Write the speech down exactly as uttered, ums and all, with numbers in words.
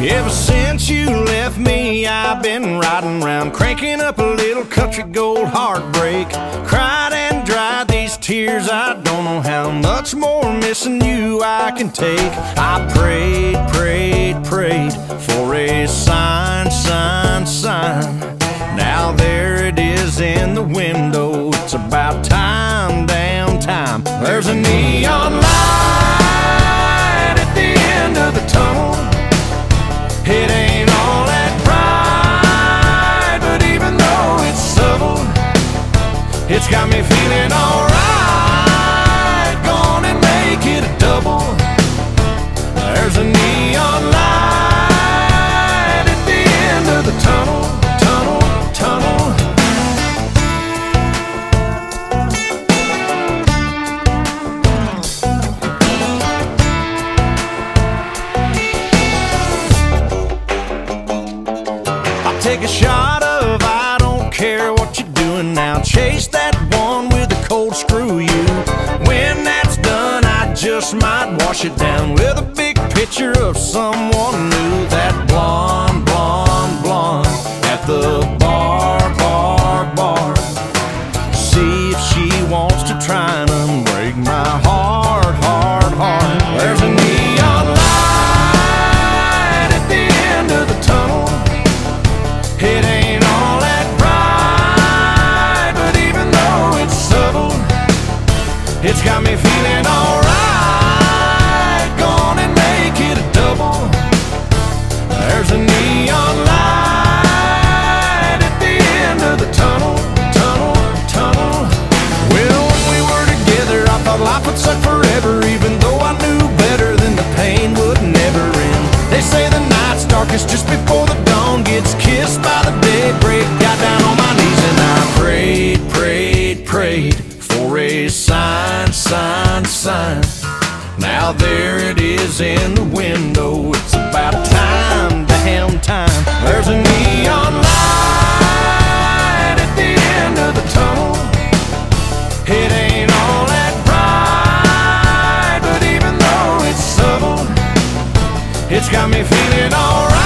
Ever since you left me, I've been riding around, cranking up a little country gold heartbreak. Cried and dried these tears, I don't know how much more missing you I can take. I prayed, prayed, prayed for a sign, sign, sign. Now there it is in the window, it's about time, damn time. There's a neon light at the end of the tunnel. It ain't all that bright, but even though it's subtle, it's got me feeling alright. Gonna make it a double. There's a neon light at the end of the tunnel, tunnel, tunnel. Take a shot of I don't care what you're doing now. Chase that one with a cold screw you. When that's done, I just might wash it down with a big picture of someone new. That blonde, blonde, blonde at the bar, bar, bar. See if she wants to try and unbreak my heart, heart, heart. There's a neon light at the end of the tunnel. It ain't all that bright, but even though it's subtle, it's got me feeling alright. Gonna make it a double. There's a neon light at the end of the tunnel, tunnel, tunnel. Well, when we were together, I thought life would suck forever, even though I knew better than the pain would never end. They say the night's darkest just before the dawn gets kissed by the daybreak. Got down on my knees and I prayed, prayed, prayed for a sign, sign, sign. Now there it is in the window, it's about time, damn time. There's a neon light at the end of the tunnel. It ain't all that bright, but even though it's subtle, it's got me feeling alright.